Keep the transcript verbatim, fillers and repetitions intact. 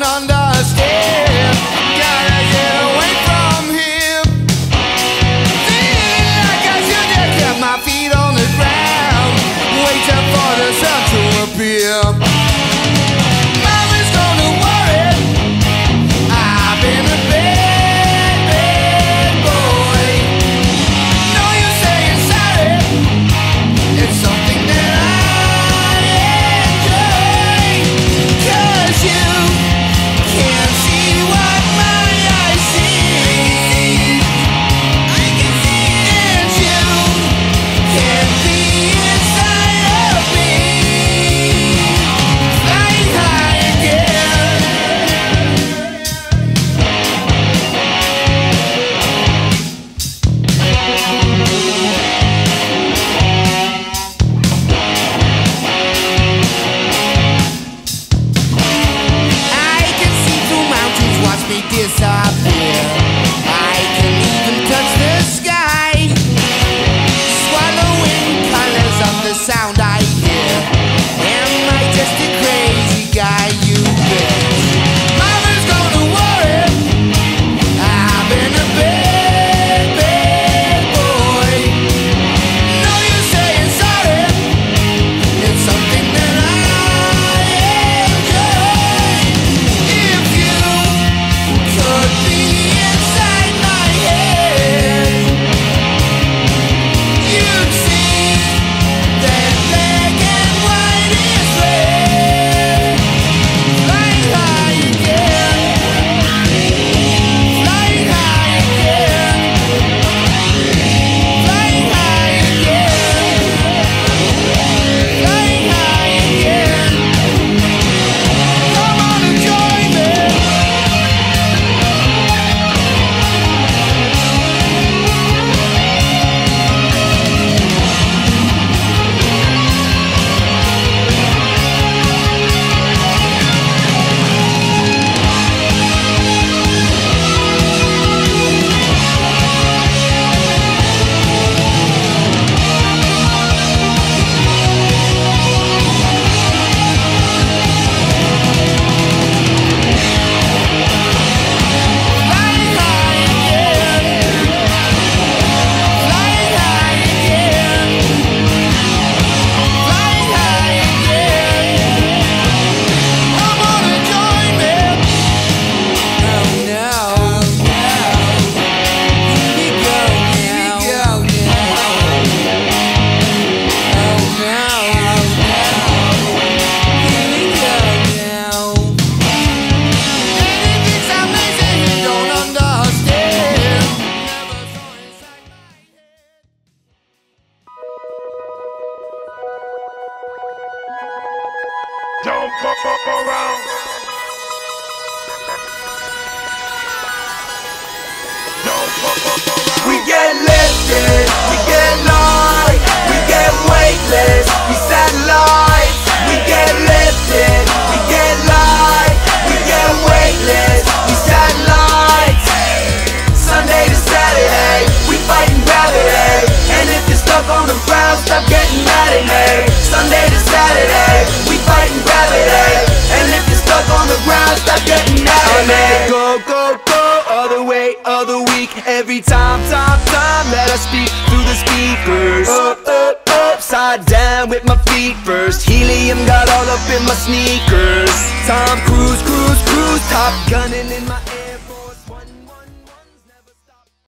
don't understand. Gotta get away from him. Feel like I should just get my feet on the ground, waiting for the sun to appear. Mama's gonna worry, I've been a bad, bad boy. Know you're saying sorry, it's something that I enjoy. Cause you can't see what my eyes see. I can see that you can't be inside of me. Flying high again. I can see through mountains, watch me disappear. I can even touch the sky, swallowing colors of the sound I hear. Am I just a crazy guy you wish? Mama's gonna worry, I've been a bad, bad boy. Know you're saying sorry, it's something that I enjoy. If you could be inside my head, you'd see that black and white is red. Flying high again, flying high again, flying high again, flying high again. Come on and join me. Flying high again, flying high again, flying high again. Come on and join me. Oh no, here we go now, oh no, here we go now. Anything's amazing, you don't understand. Never saw inside my head. Don't fuck fuck around. Don't fuck fuck around. We get lifted, we get light, we get weightless, we satellites. We get lifted, we get light, we get weightless, we satellites. Sunday to Saturday, we fighting gravity. And if you're stuck on the ground, stop getting mad at me. Sunday to Saturday, we fighting gravity. And if you're stuck on the ground, stop getting mad at me. Let it go, go, go, all the way, all the week. Every time, time, time that I speak through the speakers. Up, up, upside down with my feet first. Helium got all up in my sneakers.